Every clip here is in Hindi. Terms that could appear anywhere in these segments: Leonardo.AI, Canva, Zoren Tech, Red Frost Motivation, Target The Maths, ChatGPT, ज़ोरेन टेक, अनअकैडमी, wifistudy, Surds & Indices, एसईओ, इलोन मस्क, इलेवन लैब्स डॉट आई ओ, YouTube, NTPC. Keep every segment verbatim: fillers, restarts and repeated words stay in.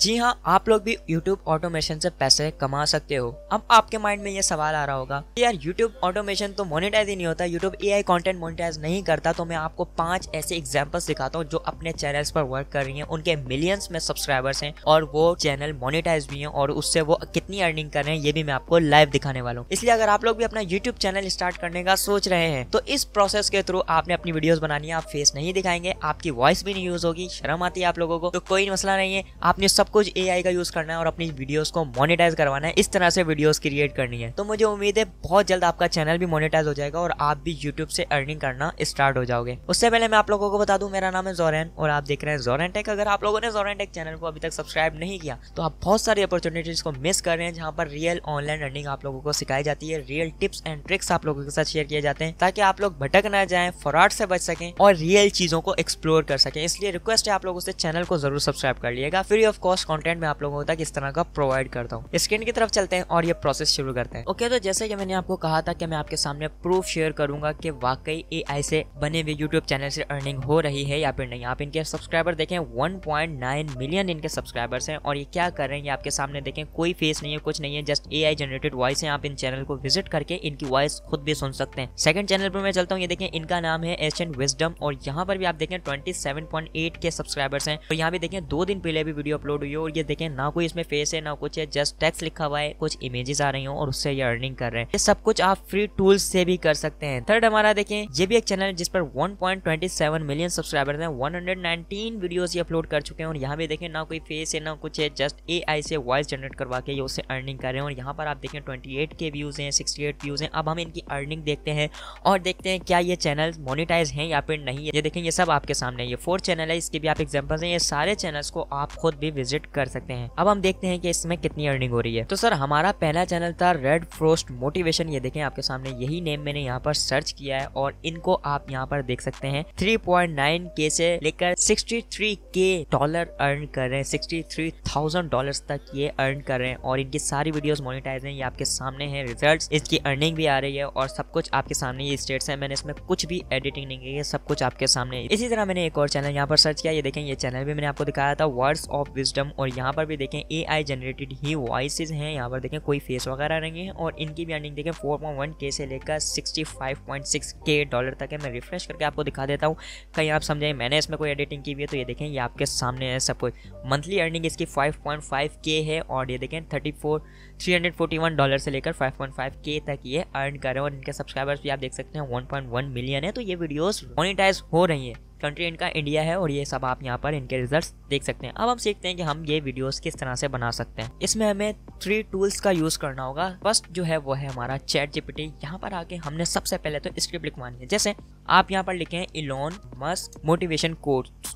जी हाँ, आप लोग भी YouTube ऑटोमेशन से पैसे कमा सकते हो। अब आपके माइंड में ये सवाल आ रहा होगा यार YouTube ऑटोमेशन तो मोनेटाइज ही नहीं होता, YouTube A I content monetize नहीं करता। तो मैं आपको पांच ऐसे एग्जांपल्स दिखाता हूँ जो अपने चैनल्स पर वर्क कर रही हैं, उनके मिलियंस में सब्सक्राइबर्स हैं और वो चैनल मोनेटाइज भी हैं और उससे वो कितनी अर्निंग कर रहे हैं ये भी मैं आपको लाइव दिखाने वाला हूँ। इसलिए अगर आप लोग भी अपना यूट्यूब चैनल स्टार्ट करने का सोच रहे हैं तो इस प्रोसेस के थ्रू आपने अपनी वीडियोज बनानी है। आप फेस नहीं दिखाएंगे, आपकी वॉइस भी नहीं यूज होगी, शर्म आती है आप लोगों को, तो कोई मसला नहीं है। आपने सब कुछ एआई का यूज करना है और अपनी वीडियोस को मोनेटाइज करवाना है, इस तरह से वीडियोस क्रिएट करनी है। तो मुझे उम्मीद है बहुत जल्द आपका चैनल भी मोनेटाइज हो जाएगा और आप भी यूट्यूब से अर्निंग करना स्टार्ट हो जाओगे। उससे पहले मैं आप लोगों को बता दूं, मेरा नाम है ज़ोरेन और आप देख रहे हैं ज़ोरेन टेक। अगर आप लोगों ने ज़ोरेन टेक चैनल को अभी तक सब्सक्राइब नहीं किया तो आप बहुत सारी अपॉर्चुनिटीज को मिस कर रहे हैं, जहाँ पर रियल ऑनलाइन अर्निंग आप लोगों को सिखाई जाती है, रियल टिप्स एंड ट्रिक्स आप लोगों के साथ शेयर किए जाते हैं ताकि आप लोग भटक ना जाए, फ्रॉड से बच सकें और रियल चीजों को एक्सप्लोर कर सकें। इसलिए रिक्वेस्ट है आप लोगों से चैनल को जरूर सब्सक्राइब कर लिएगा, फ्री ऑफ कॉस्ट कंटेंट में आप लोगों तक इस तरह का प्रोवाइड करता हूँ। स्क्रीन की तरफ चलते हैं और ये प्रोसेस शुरू करते हैं। ओके, तो जैसे कि मैंने आपको कहा था कि मैं आपके सामने प्रूफ शेयर करूंगा कि वाकई एआई से बने हुए यूट्यूब चैनल से अर्निंग हो रही है या फिर नहीं। आप इनके सब्सक्राइबर देखें, वन पॉइंट नाइन मिलियन इनके सब्सक्राइबर्स हैं और ये क्या कर रहे हैं ये आपके सामने देखें, कोई फेस नहीं है, कुछ नहीं है, जस्ट एआई जनरेटेड वॉइस है। आप इन चैनल को विजिट करके इनकी वॉइस खुद भी सुन सकते हैं। सेकंड चैनल पर मैं चलता हूँ, ये देखें, इनका नाम है एशियन विजडम और यहाँ पर भी आप देखें twenty seven point eight K subscribers हैं और यहाँ भी देखें दो दिन पहले भी वीडियो अपलोड हुई और ये देखें ना कोई इसमें फेस है ना कुछ है, जस्ट टेक्स्ट लिखा हुआ है, कुछ इमेजेस आ रही हो और उससे ये अर्निंग कर रहे हैं। ये सब कुछ आप फ्री टूल्स से भी कर सकते हैं। थर्ड हमारा देखें, ये भी एक चैनल है जिस पर one point two seven million subscribers हैं, वन हंड्रेड नाइनटीन वीडियोस ये अपलोड कर चुके हैं और यहाँ भी देखें ना कोई फेस है ना कुछ है, जस्ट एआई से वॉइस जनरेट करवा के ये उससे अर्निंग कर रहे हैं और यहाँ पर आप देखें ट्वेंटी एट के व्यूज हैं, सिक्सटी एट व्यूज हैं। अब हम इनकी अर्निंग देखते हैं और देखते हैं क्या ये चैनल मोनेटाइज है या फिर नहीं। ये देखें ये सब आपके सामने, ये फोर्थ चैनल है, इसके भी आप एग्जाम्पल्स हैं। ये सारे चैनल्स को आप खुद भी विजिट कर सकते हैं। अब हम देखते हैं कि इसमें कितनी अर्निंग हो रही है। तो सर हमारा पहला चैनल था रेड फ्रोस्ट मोटिवेशन, ये देखें आपके सामने, यही नेम मैंने यहाँ पर सर्च किया है और इनको आप यहाँ पर देख सकते हैं थ्री पॉइंट नाइन के से लेकर sixty three K dollar earn कर रहे हैं, सिक्सटी थ्री थाउजेंड डॉलर तक ये अर्न कर रहे हैं और इनकी सारी वीडियोस मोनेटाइज हैं। ये आपके सामने है रिजल्ट्स, इसकी अर्निंग भी आ रही है और सब कुछ आपके सामने ये स्टेट्स है, मैंने इसमें कुछ भी एडिटिंग नहीं की है, सब कुछ आपके सामने। इसी तरह मैंने एक और चैनल यहाँ पर सर्च किया, ये देखें ये चैनल भी मैंने आपको दिखाया था वर्ड्स ऑफ विजडम और यहाँ पर भी देखें एआई जनरेटेड ही वॉइसेस हैं, यहाँ पर देखें कोई फेस वगैरह नहीं है और इनकी भी अर्निंग देखें फोर पॉइंट वन के से लेकर sixty five point six K dollar तक है। मैं रिफ्रेश करके आपको दिखा देता हूँ, कहीं आप समझें मैंने इसमें कोई एडिटिंग की हुई है। तो ये देखें ये आपके सामने है सब कुछ। मंथली अर्निंग इसकी फाइव पॉइंट फाइव के है और ये देखें thirty four three hundred forty one dollar से लेकर फाइव पॉइंट फाइव के तक ये अर्न कर रहे हैं और इनके सब्सक्राइबर्स भी आप देख सकते हैं वन पॉइंट वन मिलियन है। तो ये वीडियोस मोनेटाइज हो रही हैं, कंट्री इनका इंडिया है और ये सब आप यहाँ पर इनके रिजल्ट्स देख सकते हैं। अब हम सीखते हैं कि हम ये वीडियोस किस तरह से बना सकते हैं। इसमें हमें थ्री टूल्स का यूज करना होगा। फर्स्ट जो है वो है हमारा चैट जी पी टी। यहाँ पर आके हमने सबसे पहले तो स्क्रिप्ट लिखवानी है। जैसे आप यहाँ पर लिखें इलोन मस्क motivation quotes,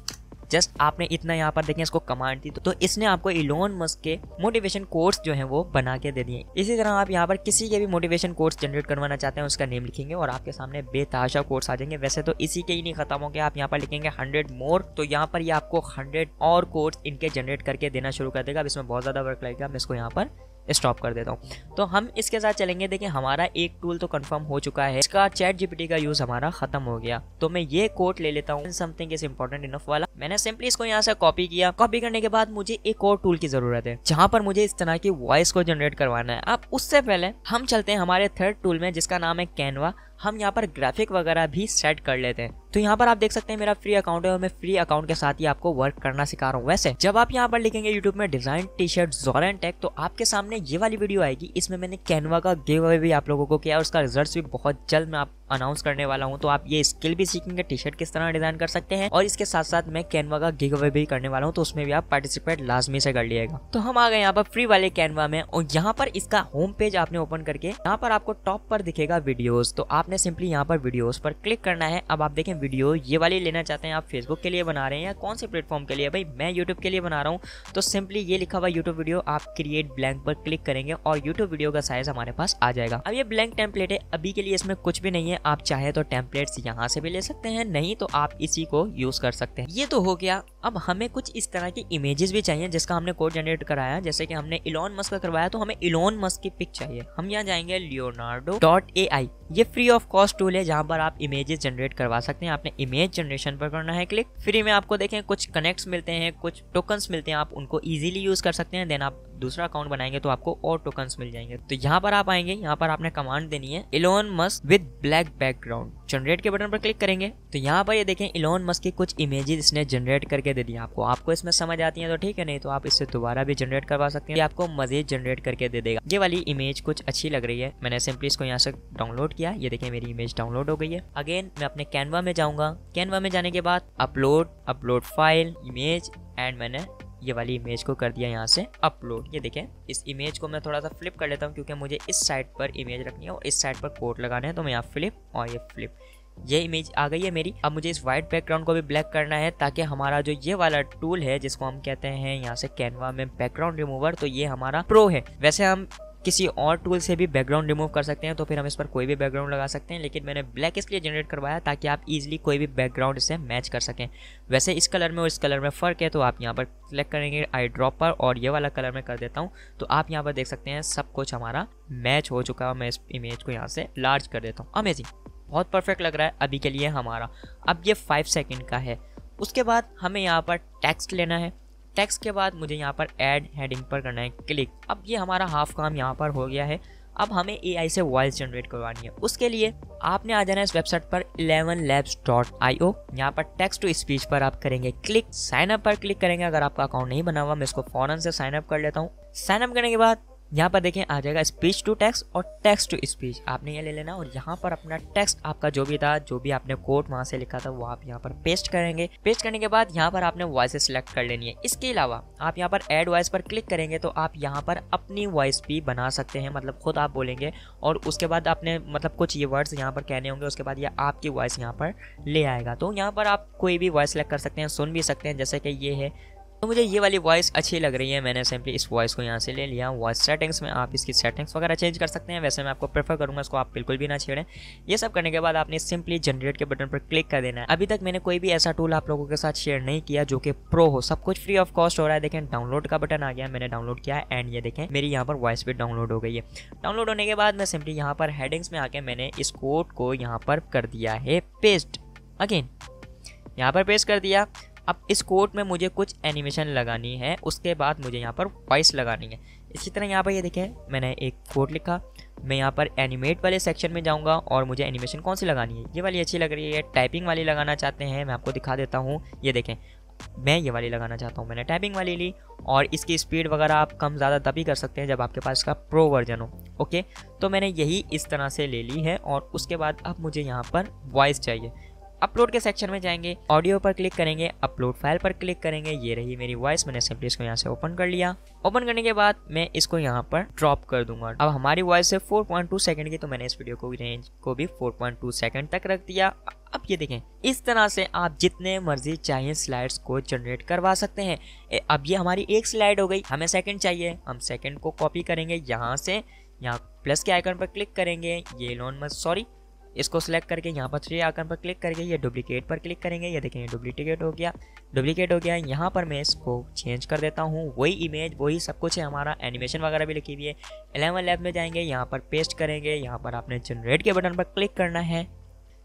just आपने इतना यहाँ पर देखें इसको कमांड दी तो, तो इसने आपको इलोन मस्क के मोटिवेशन कोर्स जो है वो बना के दे दिए। इसी तरह आप यहाँ पर किसी के भी मोटिवेशन कोर्स जनरेट करवाना चाहते हैं उसका नेम लिखेंगे और आपके सामने बेताशा कोर्स आ जाएंगे। वैसे तो इसी के ही नहीं खत्म होंगे, आप यहाँ पर लिखेंगे हंड्रेड मोर तो यहाँ पर ये यह आपको हंड्रेड और कोर्स इनके जनरेट करके देना शुरू कर देगा। अब इसमें बहुत ज़्यादा वर्क लगेगा, मैं इसको यहाँ पर स्टॉप कर देता हूँ। तो हम इसके साथ चलेंगे। देखिए हमारा एक टूल तो कंफर्म हो चुका है, इसका चैट जीपीटी का यूज हमारा खत्म हो गया। तो मैं ये कोट ले लेता हूँ, समथिंग इज इंपॉर्टेंट इनफ वाला, मैंने सिंपली इसको यहाँ से कॉपी किया। कॉपी करने के बाद मुझे एक और टूल की जरूरत है जहाँ पर मुझे इस तरह की वॉइस को जनरेट करवाना है। अब उससे पहले हम चलते हैं हमारे थर्ड टूल में जिसका नाम है कैनवा। हम यहाँ पर ग्राफिक वगैरह भी सेट कर लेते हैं। तो यहाँ पर आप देख सकते हैं मेरा फ्री अकाउंट है और मैं फ्री अकाउंट के साथ ही आपको वर्क करना सिखा रहा हूँ। वैसे जब आप यहाँ पर लिखेंगे यूट्यूब में design T shirt ज़ोरेन टेक तो आपके सामने ये वाली वीडियो आएगी। इसमें मैंने कैनवा का गिव अवे भी आप लोगों को किया और उसका रिजल्ट भी बहुत जल्द मैं आप अनाउंस करने वाला हूँ। तो आप ये स्किल भी सीखेंगे, टी शर्ट किस तरह डिजाइन कर सकते हैं और इसके साथ साथ मैं कैनवा का गिव अवे भी करने वाला हूँ। तो उसमें भी आप पार्टिसिपेट लाजमी से कर लिएगा। तो हम आ गए यहाँ पर फ्री वाले कैनवा में और यहाँ पर इसका होम पेज आपने ओपन करके यहाँ पर आपको टॉप पर दिखेगा वीडियोज। तो आपने सिंपली यहाँ पर वीडियोज पर क्लिक करना है। अब आप देखें वीडियो ये वाली लेना चाहते हैं, आप फेसबुक के लिए बना रहे हैं या कौन से प्लेटफॉर्म के लिए, भाई मैं यूट्यूब के लिए बना रहा हूँ। तो सिंपली ये लिखा हुआ यूट्यूब वीडियो आप क्रिएट ब्लैंक पर क्लिक करेंगे और यूट्यूब वीडियो का साइज हमारे पास आ जाएगा। अब ये ब्लैंक टेम्पलेट है, अभी के लिए इसमें कुछ भी नहीं है। आप चाहे तो टेम्पलेट्स यहाँ से भी ले सकते हैं, नहीं तो आप इसी को यूज कर सकते हैं। ये तो हो गया। अब हमें कुछ इस तरह की इमेजेस भी चाहिए जिसका हमने कोड जनरेट कराया, जैसे कि हमने इलॉन मस्क का करवाया तो हमें इलॉन मस्क की पिक चाहिए। हम यहाँ जाएंगे लियोनार्डो डॉट ए आई, ये फ्री ऑफ कॉस्ट टूल है जहाँ पर आप इमेजेस जनरेट करवा सकते हैं। आपने इमेज जनरेशन पर करना है क्लिक। फ्री में आपको देखें कुछ कनेक्ट्स मिलते हैं, कुछ टोकन्स मिलते हैं, आप उनको ईजिली यूज कर सकते हैं। देन आप दूसरा अकाउंट बनाएंगे तो आपको और टोकन्स मिल जाएंगे। तो यहाँ पर आप आएंगे, यहाँ पर आपने कमांड देनी है Elon Musk with black background, generate के बटन पर क्लिक करेंगे तो यहाँ पर ये देखें इलॉन मस्क की कुछ इमेजेस इसने जनरेट करके दे दिया। आपको आपको इसमें समझ आती है तो ठीक है, नहीं तो आप इससे दोबारा भी जनरेट करवा सकते हैं, आपको मजीद जनरेट करके दे देगा। ये वाली इमेज कुछ अच्छी लग रही है, मैंने सिंपली इसको यहाँ से डाउनलोड किया। ये देखें मेरी इमेज डाउनलोड हो गई है। अगेन मैं अपने कैनवा में जाऊँगा, कैनवा में जाने के बाद upload upload file image and मैंने ये वाली इमेज को कर दिया यहाँ से अपलोड। ये देखें इस इमेज को मैं थोड़ा सा फ्लिप कर लेता हूँ क्योंकि मुझे इस साइड पर इमेज रखनी है और इस साइड पर कोट लगाना है, तो मैं यहाँ फ्लिप और ये फ्लिप, ये इमेज आ गई है मेरी। अब मुझे इस वाइट बैकग्राउंड को भी ब्लैक करना है ताकि हमारा जो ये वाला टूल है जिसको हम कहते हैं यहाँ से कैनवा में बैकग्राउंड रिमूवर, तो ये हमारा प्रो है। वैसे हम किसी और टूल से भी बैकग्राउंड रिमूव कर सकते हैं तो फिर हम इस पर कोई भी बैकग्राउंड लगा सकते हैं, लेकिन मैंने ब्लैक इसलिए जनरेट करवाया ताकि आप इजीली कोई भी बैकग्राउंड इससे मैच कर सकें। वैसे इस कलर में और इस कलर में फ़र्क है तो आप यहाँ पर क्लिक करेंगे आई ड्रॉप पर और ये वाला कलर मैं कर देता हूँ, तो आप यहाँ पर देख सकते हैं सब कुछ हमारा मैच हो चुका है। मैं इस इमेज को यहाँ से लार्ज कर देता हूँ। अमेजिंग, बहुत परफेक्ट लग रहा है अभी के लिए हमारा। अब ये फाइव सेकेंड का है। उसके बाद हमें यहाँ पर टेक्स्ट लेना है, टेक्स्ट के बाद मुझे यहाँ पर ऐड हेडिंग पर करना है क्लिक। अब ये हमारा हाफ काम यहाँ पर हो गया है। अब हमें एआई से वॉइस जनरेट करवानी है, उसके लिए आपने आ जाना है इस वेबसाइट पर इलेवन लैब्स डॉट आई ओ। यहाँ पर टेक्स्ट टू स्पीच पर आप करेंगे क्लिक, साइन अप पर क्लिक करेंगे अगर आपका अकाउंट नहीं बना हुआ। मैं इसको फ़ौरन से साइन अप कर लेता हूँ। साइन अप करने के बाद यहाँ पर देखें आ जाएगा स्पीच टू टेक्स्ट और टेक्स्ट टू स्पीच, आपने ये ले लेना और यहाँ पर अपना टेक्स्ट आपका जो भी था, जो भी आपने कोड वहाँ से लिखा था वो आप यहाँ पर पेस्ट करेंगे। पेस्ट करने के बाद यहाँ पर आपने वॉइस सेलेक्ट कर लेनी है। इसके अलावा आप यहाँ पर ऐड वॉइस पर क्लिक करेंगे तो आप यहाँ पर अपनी वॉइस भी बना सकते हैं, मतलब खुद आप बोलेंगे और उसके बाद आपने मतलब कुछ ये वर्ड्स यहाँ पर कहने होंगे, उसके बाद ये आपकी वॉइस यहाँ पर ले आएगा। तो यहाँ पर आप कोई भी वॉइस सेलेक्ट कर सकते हैं, सुन भी सकते हैं, जैसे कि ये है तो मुझे ये वाली वॉइस अच्छी लग रही है, मैंने सिंपली इस वॉइस को यहाँ से ले लिया। वॉइस सेटिंग्स में आप इसकी सेटिंग्स वगैरह चेंज कर सकते हैं, वैसे मैं आपको प्रेफर करूँगा इसको आप बिल्कुल भी ना छेड़ें। ये सब करने के बाद आपने सिंपली जनरेट के बटन पर क्लिक कर देना है। अभी तक मैंने कोई भी ऐसा टूल आप लोगों के साथ शेयर नहीं किया जो कि प्रो हो, सब कुछ फ्री ऑफ कॉस्ट हो रहा है। देखें डाउनलोड का बटन आ गया, मैंने डाउनलोड किया एंड ये देखें मेरी यहाँ पर वॉइस भी डाउनलोड हो गई है। डाउनलोड होने के बाद मैं सिंपली यहाँ पर हेडिंग्स में आके मैंने इस कोड को यहाँ पर कर दिया है पेस्ट, अगेन यहाँ पर पेस्ट कर दिया। अब इस कोड में मुझे कुछ एनिमेशन लगानी है, उसके बाद मुझे यहाँ पर वॉइस लगानी है। इसी तरह यहाँ पर ये देखें मैंने एक कोड लिखा, मैं यहाँ पर एनिमेट वाले सेक्शन में जाऊँगा और मुझे एनिमेशन कौन सी लगानी है, ये वाली अच्छी लग रही है। टाइपिंग वाली लगाना चाहते हैं, मैं आपको दिखा देता हूँ। ये देखें मैं ये वाली लगाना चाहता हूँ, मैंने टाइपिंग वाली ली और इसकी स्पीड वगैरह आप कम ज़्यादा तभी कर सकते हैं जब आपके पास इसका प्रो वर्जन हो। ओके तो मैंने यही इस तरह से ले ली है और उसके बाद अब मुझे यहाँ पर वॉइस चाहिए। अपलोड के सेक्शन में जाएंगे, ऑडियो पर क्लिक करेंगे, अपलोड फाइल पर क्लिक करेंगे। ये रही मेरी वॉइस, मैंने सिंपली इसको यहाँ से ओपन कर लिया। ओपन करने के बाद मैं इसको यहाँ पर ड्रॉप कर दूंगा। अब हमारी वॉइस है फोर पॉइंट टू सेकंड की, तो मैंने इस वीडियो को रेंज को भी फोर पॉइंट टू सेकंड तक रख दिया। अब ये देखें इस तरह से आप जितने मर्जी चाहिए स्लाइड्स को जनरेट करवा सकते हैं। अब ये हमारी एक स्लाइड हो गई, हमें सेकंड चाहिए, हम सेकंड को कॉपी करेंगे यहाँ से, यहाँ प्लस के आइकन पर क्लिक करेंगे, ये लोन मत सॉरी इसको सिलेक्ट करके यहाँ पर थ्री आइकन पर क्लिक करके ये डुप्लीकेट पर क्लिक करेंगे। ये देखें डुप्लीकेट हो गया, डुप्लीकेट हो गया। यहाँ पर मैं इसको चेंज कर देता हूँ, वही इमेज वही सब कुछ है हमारा, एनिमेशन वगैरह भी लिखी हुई है। इलेवन लैब में जाएंगे, यहाँ पर पेस्ट करेंगे, यहाँ पर आपने जनरेट के बटन पर क्लिक करना है।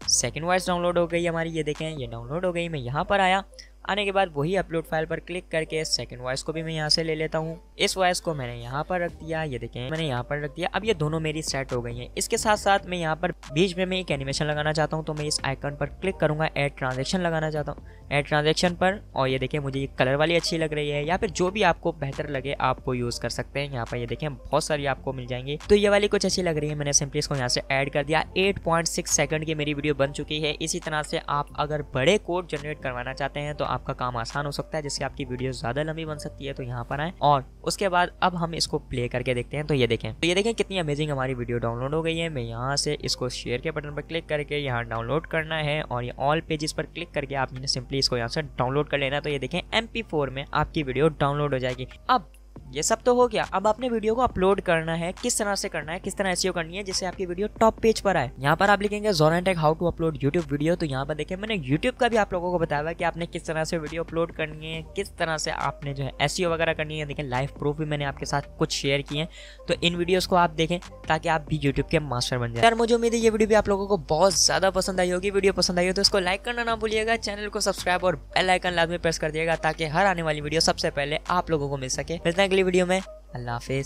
सेकेंड वॉइस डाउनलोड हो गई हमारी, ये देखें ये डाउनलोड हो गई। मैं यहाँ पर आया, आने के बाद वही अपलोड फाइल पर क्लिक करके सेकंड वॉइस को भी मैं यहाँ से ले लेता हूँ। इस वॉइस को मैंने यहाँ पर रख दिया, ये देखें मैंने यहाँ पर रख दिया। अब ये दोनों मेरी सेट हो गई हैं। इसके साथ साथ मैं यहाँ पर बीच में मैं एक एनिमेशन लगाना चाहता हूँ, तो मैं इस आइकन पर क्लिक करूँगा, ऐड ट्रांजेक्शन लगाना चाहता हूँ, ऐड ट्रांजेक्शन पर। और ये देखें मुझे ये कलर वाली अच्छी लग रही है, या फिर जो भी आपको बेहतर लगे आप वो यूज़ कर सकते हैं। यहाँ पर ये देखें बहुत सारी आपको मिल जाएंगी, तो ये वाली कुछ अच्छी लग रही है, मैंने सिंपली इसको यहाँ से ऐड कर दिया। एट पॉइंट सिक्स सेकेंड की मेरी वीडियो बन चुकी है। इसी तरह से आप अगर बड़े कोड जनरेट करवाना चाहते हैं तो आपका काम आसान हो सकता है, जिससे आपकी वीडियो ज़्यादा लंबी बन सकती है। तो यहाँ पर आएँ और उसके बाद अब हम इसको प्ले करके देखते हैं। तो ये देखें तो ये देखें कितनी अमेजिंग हमारी वीडियो डाउनलोड हो गई है। मैं यहाँ से इसको शेयर के बटन पर क्लिक करके यहाँ डाउनलोड करना है और ये ऑल पेजेस पर क्लिक करके आपने सिंपली इसको यहाँ से डाउनलोड कर लेना। तो ये देखें एम पी फोर में आपकी वीडियो डाउनलोड हो जाएगी। अब ये सब तो हो गया। अब आपने वीडियो को अपलोड करना है, किस तरह से करना है, किस तरह एसईओ करनी है जिससे आपकी वीडियो टॉप पेज पर आए। यहाँ पर आप लिखेंगे ज़ोरेन टेक how to upload YouTube video. तो यहाँ पर देखिए मैंने यूट्यूब का भी आप लोगों को बताया हुआ कि आपने किस तरह से वीडियो अपलोड करनी है, किस तरह से आपने जो है एसईओ वगैरह करनी है। देखिए लाइव प्रूफ भी मैंने आपके साथ कुछ शेयर किए हैं, तो इन वीडियोज़ को आप देखें ताकि आप भी यूट्यूब के मास्टर बन जाए। यार मुझे उम्मीद है ये वीडियो भी आप लोगों को बहुत ज़्यादा पसंद आई होगी। वीडियो पसंद आई हो तो इसको लाइक करना ना भूलिएगा, चैनल को सब्सक्राइब और बेल आइकन लाजमी प्रेस कर दिएगा ताकि हर आने वाली वीडियो सबसे पहले आप लोगों को मिल सके। मिलते हैं अगली वीडियो में, अल्लाह हाफिज़।